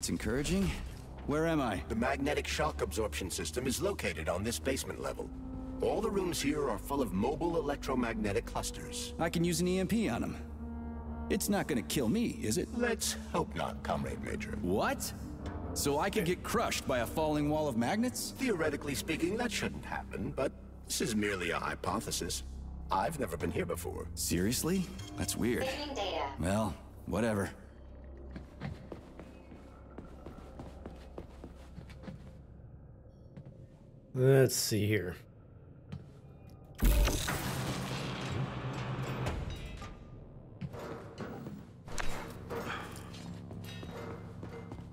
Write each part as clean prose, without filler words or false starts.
It's encouraging. Where am I? The magnetic shock absorption system is located on this basement level. All the rooms here are full of mobile electromagnetic clusters. I can use an EMP on them. It's not gonna kill me, is it? Let's hope not, Comrade Major. What? So I could get crushed by a falling wall of magnets? Theoretically speaking, that shouldn't happen, but this is merely a hypothesis. I've never been here before. Seriously? That's weird. Saving data. Well, whatever. Let's see here.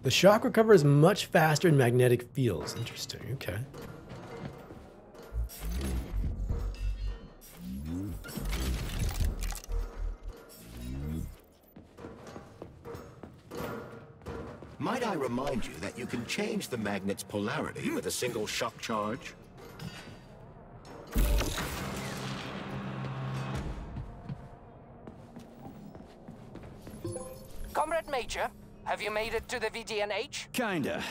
The shock recovers much faster in magnetic fields. Interesting, okay. Might I remind you that you can change the magnet's polarity with a single shock charge? Comrade Major, have you made it to the VDNH? Kinda.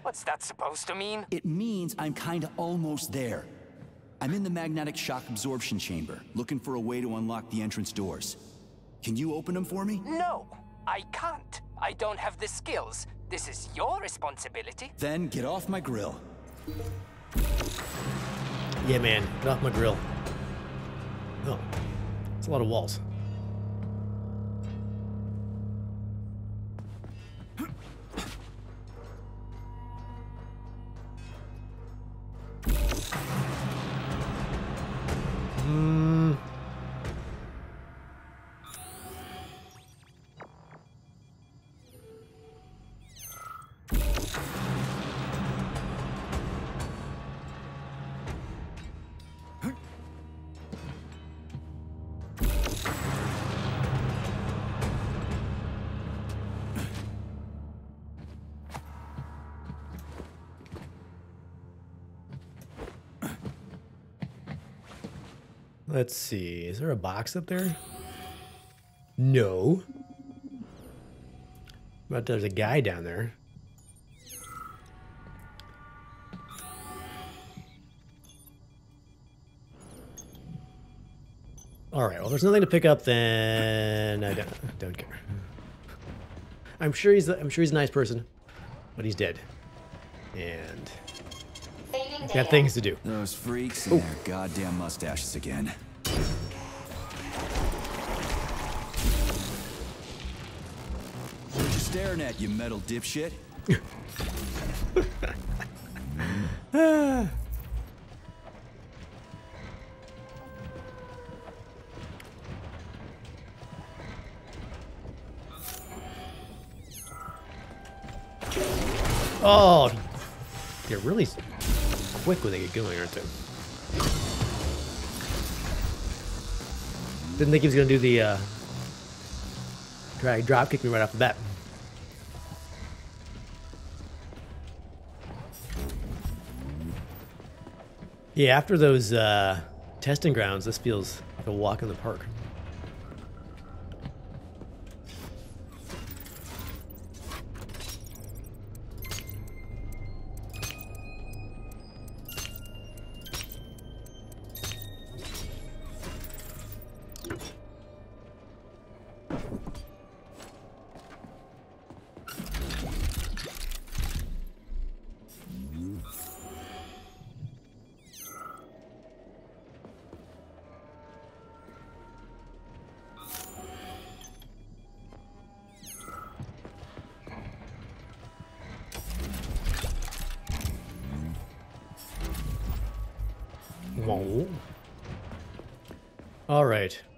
What's that supposed to mean? It means I'm kinda almost there. I'm in the magnetic shock absorption chamber, looking for a way to unlock the entrance doors. Can you open them for me? No, I can't. I don't have the skills. This is your responsibility. Then get off my grill. Yeah, man. Get off my grill. Oh. It's a lot of walls. Let's see, is there a box up there? No. But there's a guy down there. Alright, well, there's nothing to pick up then. I don't care. I'm sure he's a nice person, but he's dead. And he's got things to do. Those freaks and their goddamn mustaches again. Staring at you, metal dipshit. Oh, they're really quick when they get going, aren't they? Didn't think he was gonna do the try drop kick me right off the bat. Yeah, after those testing grounds, this feels like a walk in the park.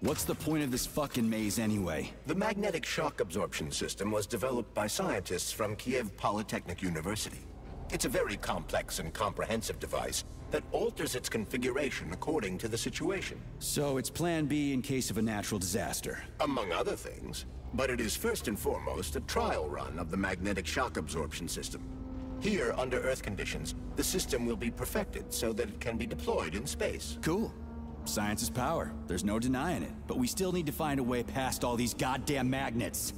What's the point of this fucking maze anyway? The magnetic shock absorption system was developed by scientists from Kiev Polytechnic University. It's a very complex and comprehensive device that alters its configuration according to the situation. So it's plan B in case of a natural disaster. Among other things, but it is first and foremost a trial run of the magnetic shock absorption system. Here, under Earth conditions, the system will be perfected so that it can be deployed in space. Cool. Science is power. There's no denying it. But we still need to find a way past all these goddamn magnets.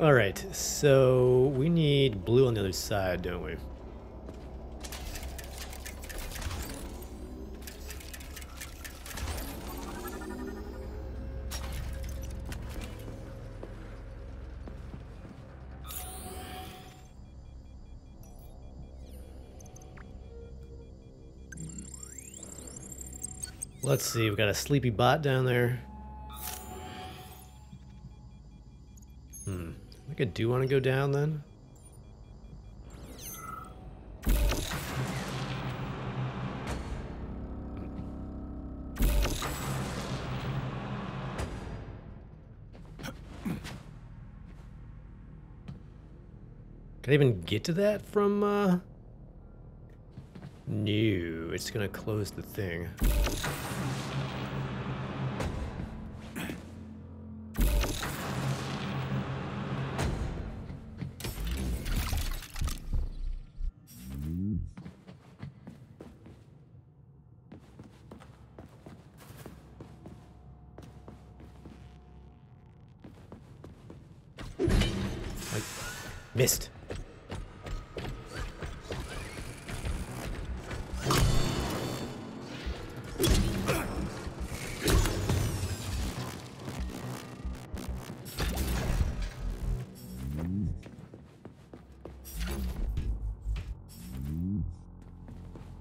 Alright, so we need blue on the other side, don't we? Let's see, we've got a sleepy bot down there. I think I do want to go down then. Can I even get to that from, No, it's gonna close the thing. Missed.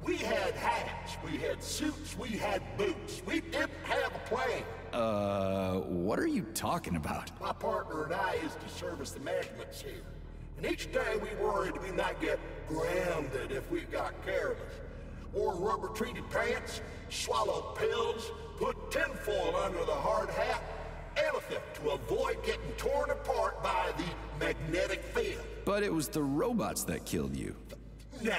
We had hats, we had suits, we had boots. We didn't have a plane. What are you talking about? My partner and I used to service the magnets here. And each day we worried we might get grounded if we got careless. Wore rubber-treated pants, swallowed pills, put tinfoil under the hard hat, anything to avoid getting torn apart by the magnetic field. But it was the robots that killed you. Nah,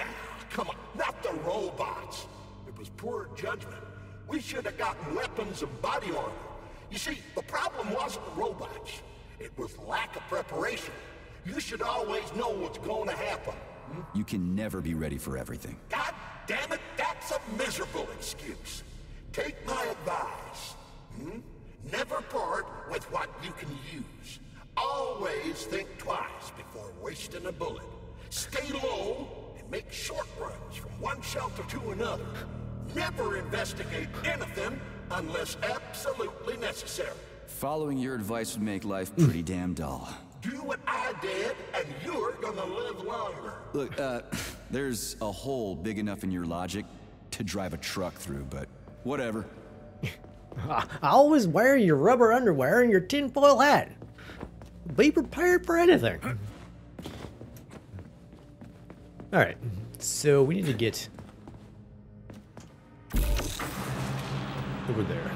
come on, not the robots. It was poor judgment. We should have gotten weapons and body armor. You see, the problem wasn't the robots. It was lack of preparation. You should always know what's going to happen. You can never be ready for everything. God damn it, that's a miserable excuse. Take my advice. Never part with what you can use. Always think twice before wasting a bullet. Stay low and make short runs from one shelter to another. Never investigate anything unless absolutely necessary. Following your advice would make life pretty damn dull. Do what I did, and you're gonna live longer. Look, there's a hole big enough in your logic to drive a truck through, but whatever. I always wear your rubber underwear and your tinfoil hat. Be prepared for anything. Alright, so we need to get over there.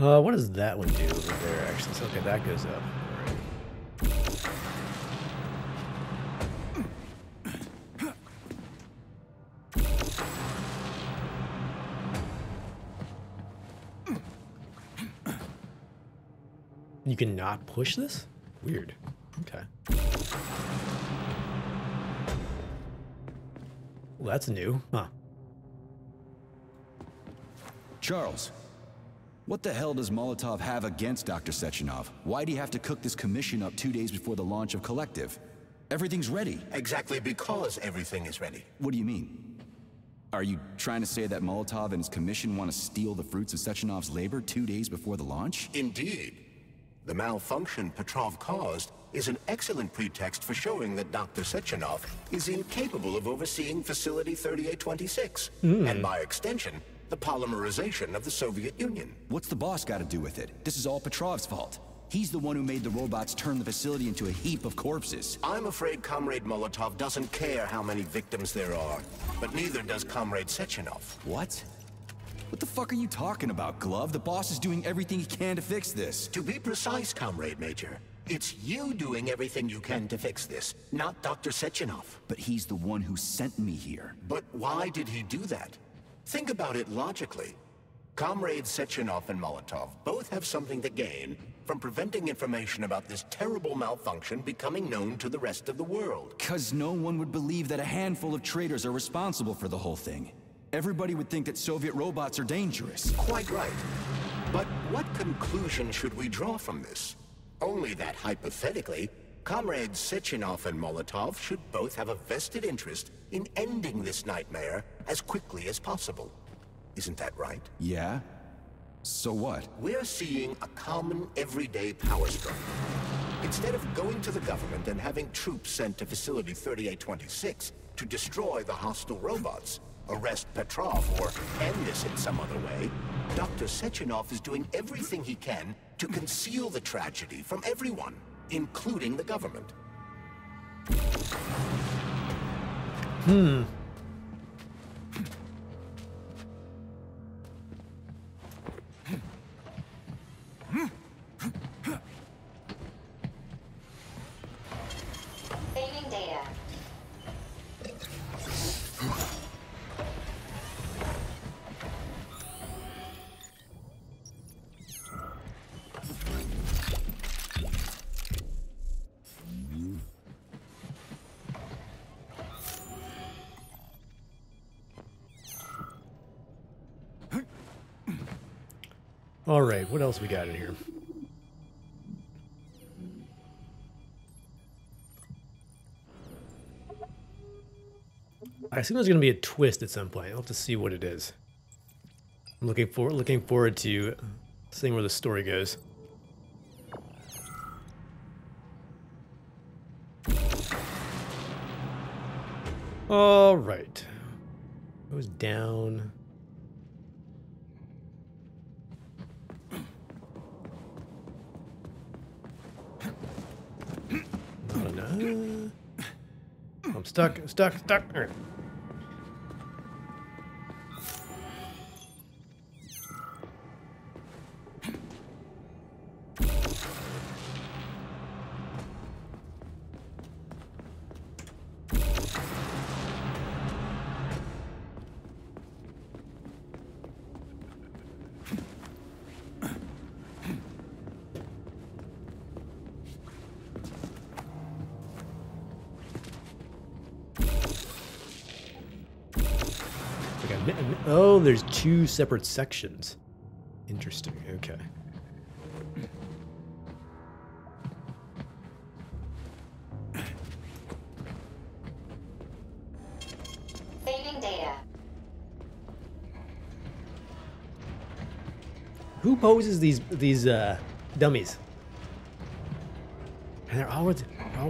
What does that one do over there, actually? So, okay, that goes up. All right. You cannot push this? Weird. Okay. Well, that's new. Huh. Charles. What the hell does Molotov have against Dr. Sechenov? Why'd he have to cook this commission up 2 days before the launch of Collective? Everything's ready. Exactly because everything is ready. What do you mean? Are you trying to say that Molotov and his commission want to steal the fruits of Sechenov's labor 2 days before the launch? Indeed. The malfunction Petrov caused is an excellent pretext for showing that Dr. Sechenov is incapable of overseeing Facility 3826, and by extension, the polymerization of the Soviet Union. What's the boss got to do with it? This is all Petrov's fault. He's the one who made the robots turn the facility into a heap of corpses. I'm afraid Comrade Molotov doesn't care how many victims there are, but neither does Comrade Sechenov. What? What the fuck are you talking about, Glove? The boss is doing everything he can to fix this. To be precise, Comrade Major, it's you doing everything you can to fix this, not Dr. Sechenov. But he's the one who sent me here. But why did he do that? Think about it logically. Comrades Sechenov and Molotov both have something to gain from preventing information about this terrible malfunction becoming known to the rest of the world. 'Cause no one would believe that a handful of traitors are responsible for the whole thing. Everybody would think that Soviet robots are dangerous. Quite right. But what conclusion should we draw from this? Only that, hypothetically, Comrades Sechenov and Molotov should both have a vested interest in ending this nightmare as quickly as possible. Isn't that right? Yeah. So what? We're seeing a common, everyday power struggle. Instead of going to the government and having troops sent to Facility 3826 to destroy the hostile robots, arrest Petrov, or end this in some other way, Dr. Sechenov is doing everything he can to conceal the tragedy from everyone, including the government. Saving data. All right, what else we got in here? I assume there's going to be a twist at some point. I'll have to see what it is. I'm looking forward to seeing where the story goes. All right. Goes down. I'm stuck. All right. Oh, there's two separate sections. Interesting. Okay. Saving data. Who poses these dummies? And they're all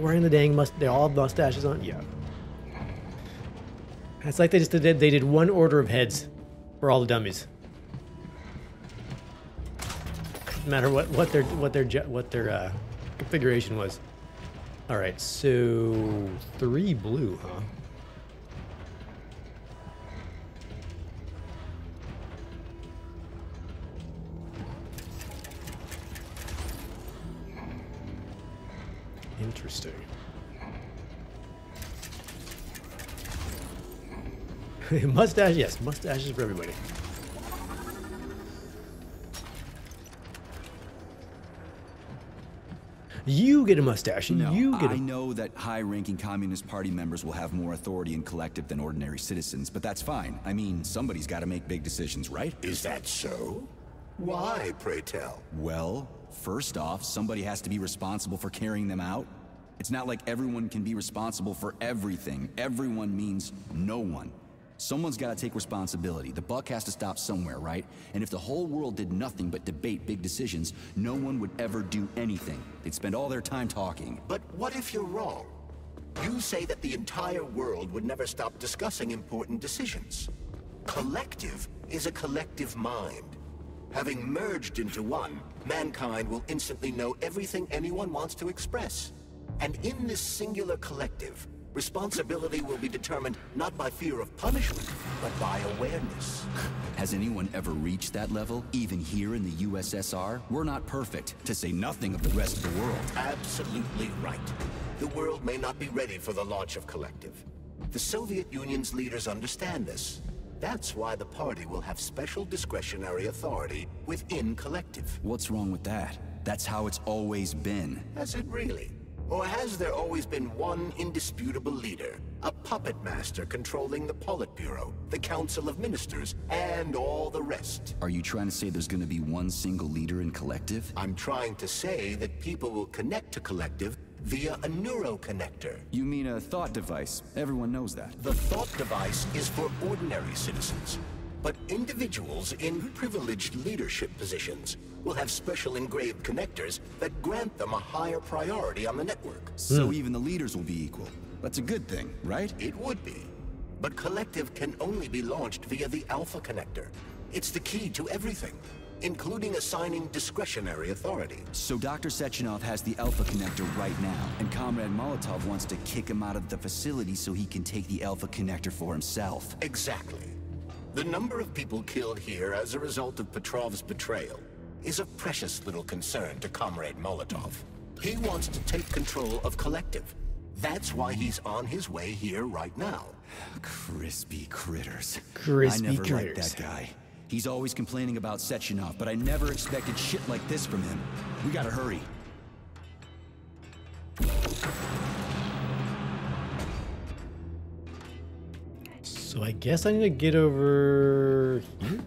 wearing the dang they all have mustaches on. Yeah. It's like they just did one order of heads for all the dummies. No matter what their configuration was. All right, so 3 blue, huh? Interesting. Mustache, yes, mustaches for everybody. You get a mustache, and no, you get a... I know that high-ranking Communist Party members will have more authority in Collective than ordinary citizens, but that's fine. I mean, somebody's got to make big decisions, right? Is that so? Why, pray tell? Well, first off, somebody has to be responsible for carrying them out. It's not like everyone can be responsible for everything. Everyone means no one. Someone's got to take responsibility. The buck has to stop somewhere, right? And if the whole world did nothing but debate big decisions, no one would ever do anything. They'd spend all their time talking. But what if you're wrong? You say that the entire world would never stop discussing important decisions. Collective is a collective mind. Having merged into one, mankind will instantly know everything anyone wants to express. And in this singular collective, responsibility will be determined not by fear of punishment, but by awareness. Has anyone ever reached that level? Even here in the USSR? We're not perfect, to say nothing of the rest of the world. Absolutely right. The world may not be ready for the launch of Collective. The Soviet Union's leaders understand this. That's why the party will have special discretionary authority within Collective. What's wrong with that? That's how it's always been. Has it really? Or has there always been one indisputable leader? A puppet master controlling the Politburo, the Council of Ministers, and all the rest. Are you trying to say there's going to be one single leader in Collective? I'm trying to say that people will connect to Collective via a neuroconnector. You mean a thought device? Everyone knows that. The thought device is for ordinary citizens. But individuals in privileged leadership positions will have special engraved connectors that grant them a higher priority on the network. So even the leaders will be equal. That's a good thing, right? It would be. But Collective can only be launched via the Alpha Connector. It's the key to everything, including assigning discretionary authority. So Dr. Sechenov has the Alpha Connector right now, and Comrade Molotov wants to kick him out of the facility so he can take the Alpha Connector for himself. Exactly. The number of people killed here as a result of Petrov's betrayal is of precious little concern to Comrade Molotov. He wants to take control of Collective. That's why he's on his way here right now. Crispy critters. Crispy critters. I never liked that guy. He's always complaining about Sechenov, but I never expected shit like this from him. We gotta hurry. So I guess I need to get over here?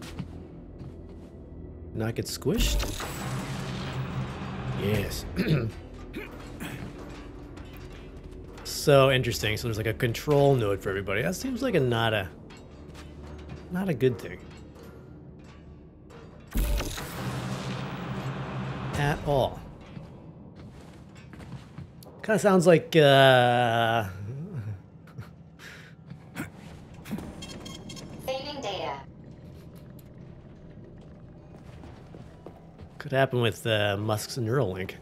Not get squished? Yes. So interesting. So there's like a control node for everybody. That seems like a not a good thing. At all. Kinda sounds like could happen with Musk's Neuralink.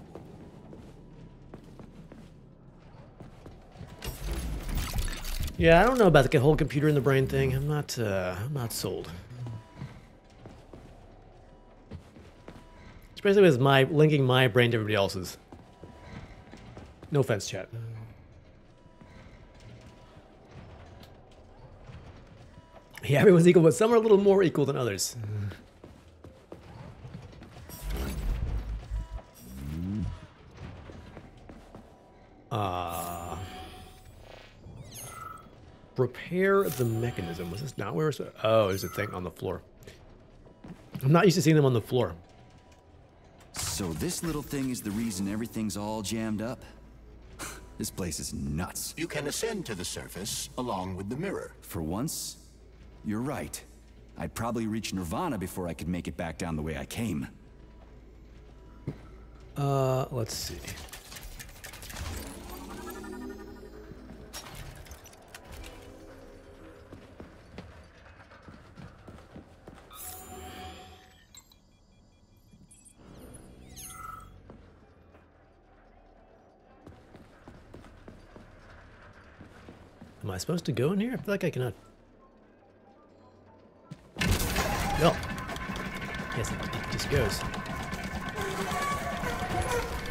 Yeah, I don't know about the whole computer in the brain thing. I'm not sold. It's basically was my linking my brain to everybody else's. No offense, chat. Yeah, everyone's equal, but some are a little more equal than others. Repair the mechanism. Was this not where it's... Oh, there's a thing on the floor. I'm not used to seeing them on the floor. So this little thing is the reason everything's all jammed up? This place is nuts. You can ascend to the surface along with the mirror. For once, you're right. I'd probably reach Nirvana before I could make it back down the way I came. Let's see. Am I supposed to go in here? I feel like I cannot. No. Yes, it just goes.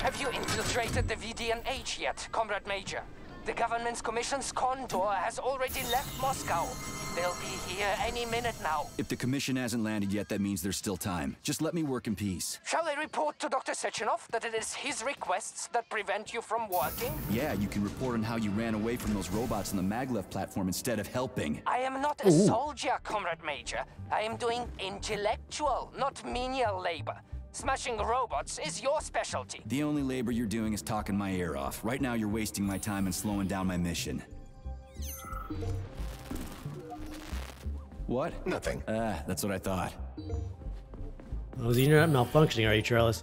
Have you infiltrated the VDNH yet, Comrade Major? The government's commission's Condor has already left Moscow. They'll be here any minute now. If the commission hasn't landed yet, that means there's still time. Just let me work in peace. Shall I report to Dr. Sechenov that it is his requests that prevent you from working? Yeah, you can report on how you ran away from those robots on the maglev platform instead of helping. I am not a soldier, Comrade Major. I am doing intellectual, not menial labor. Smashing robots is your specialty. The only labor you're doing is talking my ear off. Right now you're wasting my time and slowing down my mission. What? Nothing. That's what I thought. Oh, the internet malfunctioning, are you, Charles?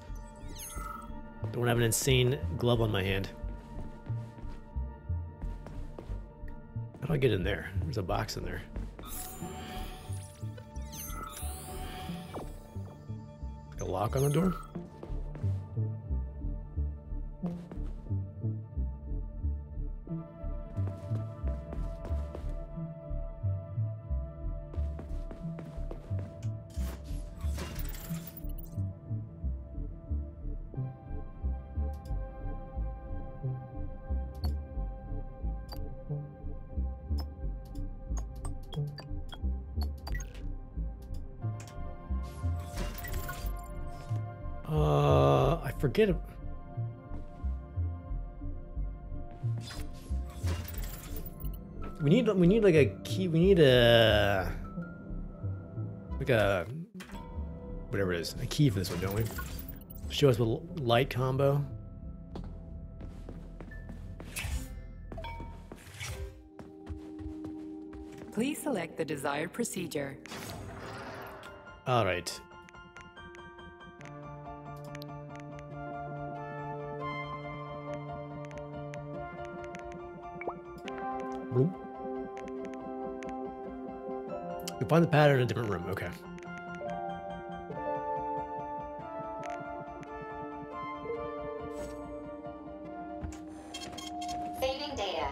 Don't have an insane glove on my hand. How do I get in there? There's a box in there. A lock on the door? I forget. We need like a key. We need a whatever it is, a key for this one, don't we? Show us the light combo. Please select the desired procedure. All right. Boom. You find the pattern in a different room. Okay. Saving data.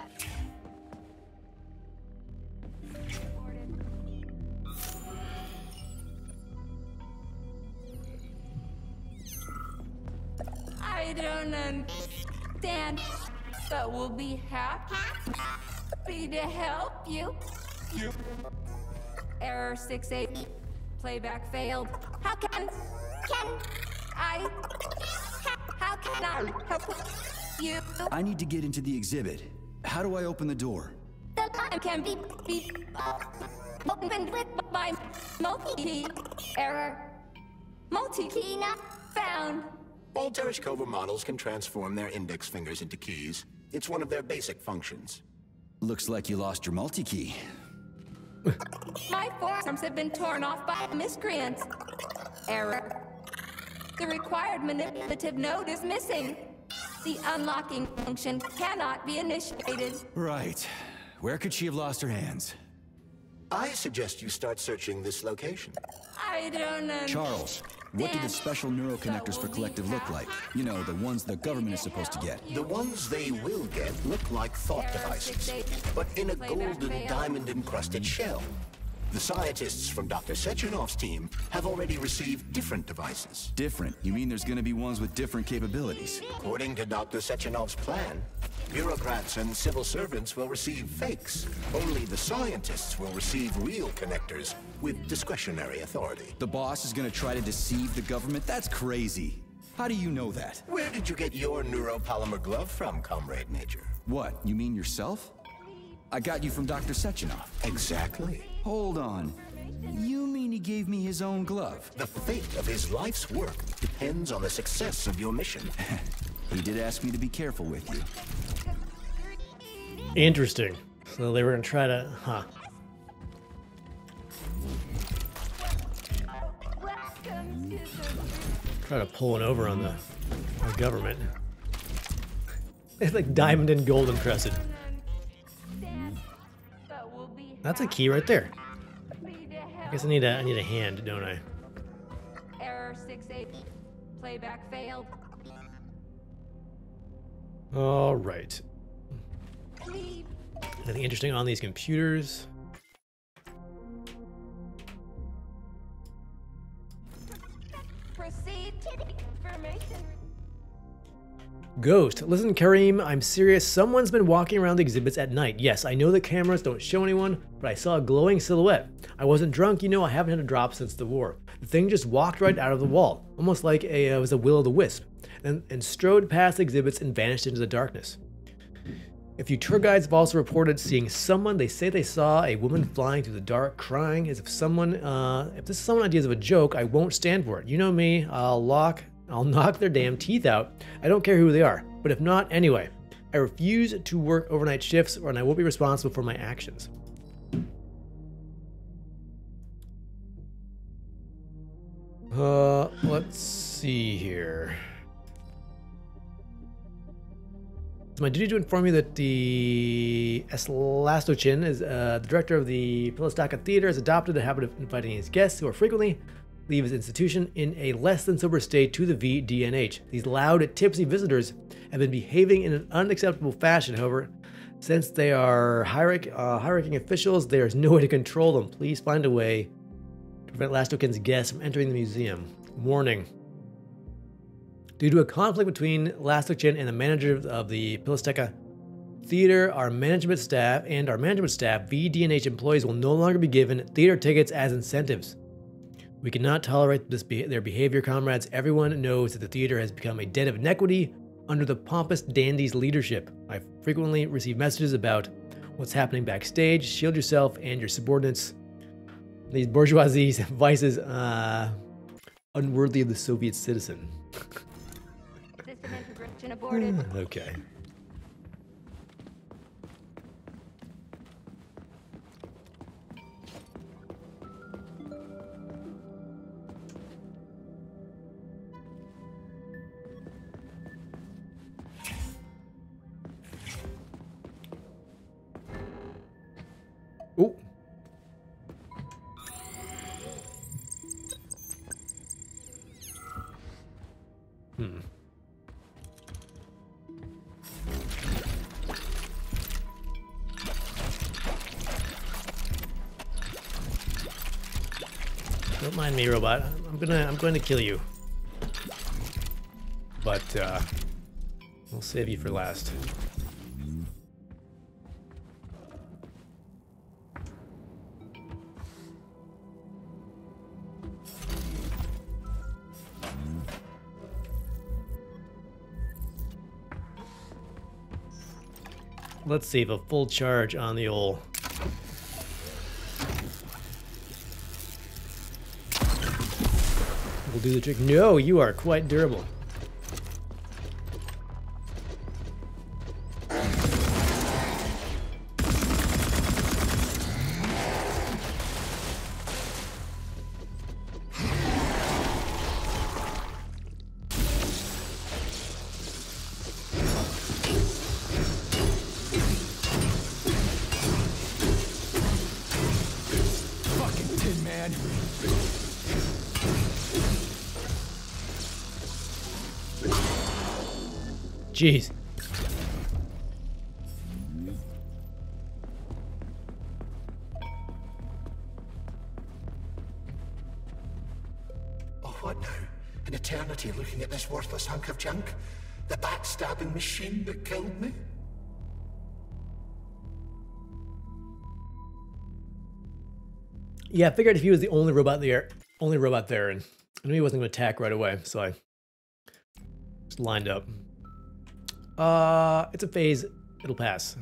I don't understand, but we'll be happy to help you. Yep. Error 68. Playback failed. How can I help you? I need to get into the exhibit. How do I open the door? The line can be opened with by multi-key. Error. Multi-key not found. All Tereshkova models can transform their index fingers into keys. It's one of their basic functions. Looks like you lost your multi-key. My forearms have been torn off by miscreants. Error. The required manipulative node is missing. The unlocking function cannot be initiated. Right. Where could she have lost her hands? I suggest you start searching this location. I don't know. Charles, what do the special neuroconnectors for Collective look like? You know, the ones the government is supposed to get. The ones they will get look like thought devices, but in a golden diamond-encrusted shell. The scientists from Dr. Sechenov's team have already received different devices. Different? You mean there's going to be ones with different capabilities? According to Dr. Sechenov's plan, bureaucrats and civil servants will receive fakes. Only the scientists will receive real connectors with discretionary authority. The boss is going to try to deceive the government? That's crazy. How do you know that? Where did you get your neuropolymer glove from, Comrade Major? What, you mean yourself? I got you from Dr. Sechenov. Exactly. Hold on. You mean he gave me his own glove? The fate of his life's work depends on the success of your mission. He did ask me to be careful with you. Interesting. So they were going to try to... Huh. Try to pull it over on the government. It's like diamond and gold encrusted. That's a key right there. I guess I need a hand, don't I? Error 68. Playback failed. All right. Anything interesting on these computers? Proceed to the information. Ghost, listen, Karim, I'm serious. Someone's been walking around the exhibits at night. Yes, I know the cameras don't show anyone, but I saw a glowing silhouette. I wasn't drunk, you know, I haven't had a drop since the war. The thing just walked right out of the wall, almost like it was a will-o'-the-wisp, and strode past the exhibits and vanished into the darkness. A few tour guides have also reported seeing someone. They say they saw a woman flying through the dark, crying as if someone, if this is someone ideas of a joke, I won't stand for it. You know me, I'll knock their damn teeth out. I don't care who they are, but if not, anyway. I refuse to work overnight shifts, and I won't be responsible for my actions. Let's see here. It's my duty to inform you that the Lastochkin is the director of the Pilasteca Theater has adopted the habit of inviting his guests who are frequently leave his institution in a less than sober state to the VDNH. These loud, tipsy visitors have been behaving in an unacceptable fashion. However, since they are high-ranking officials, there is no way to control them. Please find a way to prevent Lastochkin's guests from entering the museum. Warning. Due to a conflict between Lastochkin and the manager of the Pilasteca Theater, our management staff, VDNH employees will no longer be given theater tickets as incentives. We cannot tolerate this their behavior, comrades. Everyone knows that the theater has become a den of inequity under the pompous dandy's leadership. I frequently receive messages about what's happening backstage. Shield yourself and your subordinates. These bourgeoisie's vices, unworthy of the Soviet citizen. System integration aborted. Okay. Don't mind me, robot. I'm going to kill you. But we'll save you for last. Let's save a full charge on the old. We'll do the trick. No, you are quite durable. Jeez. Oh, what now? An eternity looking at this worthless hunk of junk? The backstabbing machine that killed me? Yeah, I figured if he was the only robot there, and I knew he wasn't going to attack right away, so I just lined up. It's a phase. It'll pass.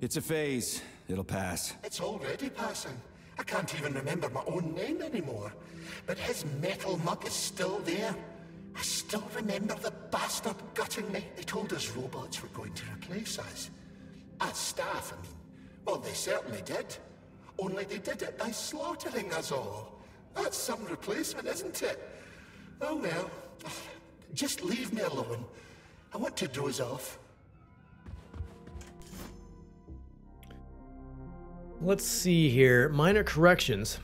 It's a phase. It'll pass. It's already passing. I can't even remember my own name anymore. But his metal mug is still there. I still remember the bastard gutting me. They told us robots were going to replace us. As staff, I mean. Well, they certainly did. Only they did it by slaughtering us all. That's some replacement, isn't it? Oh, well. Just leave me alone. I want to doze off. Let's see here. Minor corrections.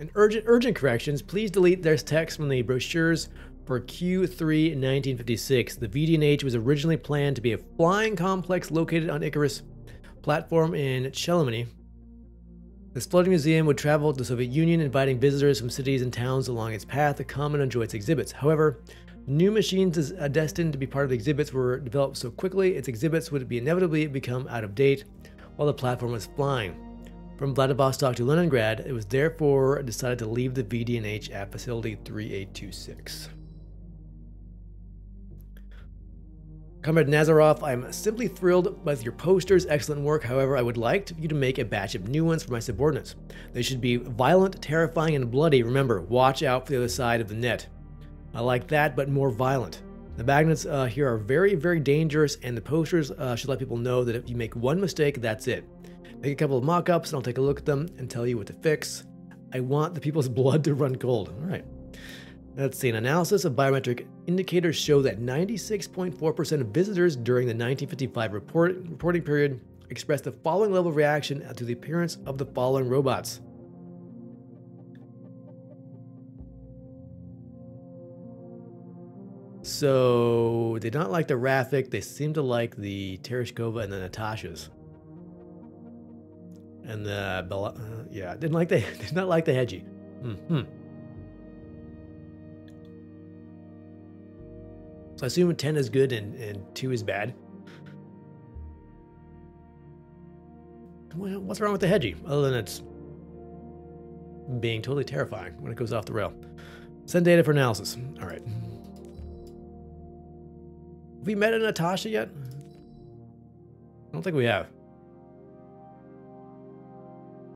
And urgent corrections. Please delete this text from the brochures for Q3 1956. The VDNH was originally planned to be a flying complex located on Icarus platform in Cheleminy. This floating museum would travel to the Soviet Union, inviting visitors from cities and towns along its path to come and enjoy its exhibits. However, new machines destined to be part of the exhibits were developed so quickly, its exhibits would inevitably become out of date while the platform was flying. From Vladivostok to Leningrad, it was therefore decided to leave the VDNH at Facility 3826. Comrade Nazaroff, I am simply thrilled with your posters. Excellent work. However, I would like you to make a batch of new ones for my subordinates. They should be violent, terrifying, and bloody. Remember, watch out for the other side of the net. I like that, but more violent. The magnets here are very, very dangerous, and the posters should let people know that if you make one mistake, that's it. Make a couple of mock-ups, and I'll take a look at them and tell you what to fix. I want the people's blood to run cold. All right. Let's see. An analysis of biometric indicators show that 96.4% of visitors during the 1955 reporting period expressed the following level of reaction to the appearance of the following robots. So they don't like the Raffic, they seem to like the Tereshkova and the Natasha's. And the Bella, yeah, did not like the Hedgy. Mm-hmm. So I assume 10 is good and 2 is bad. What's wrong with the Hedgy? Other than it's being totally terrifying when it goes off the rail. Send data for analysis. All right. Have we met Natasha yet? I don't think we have.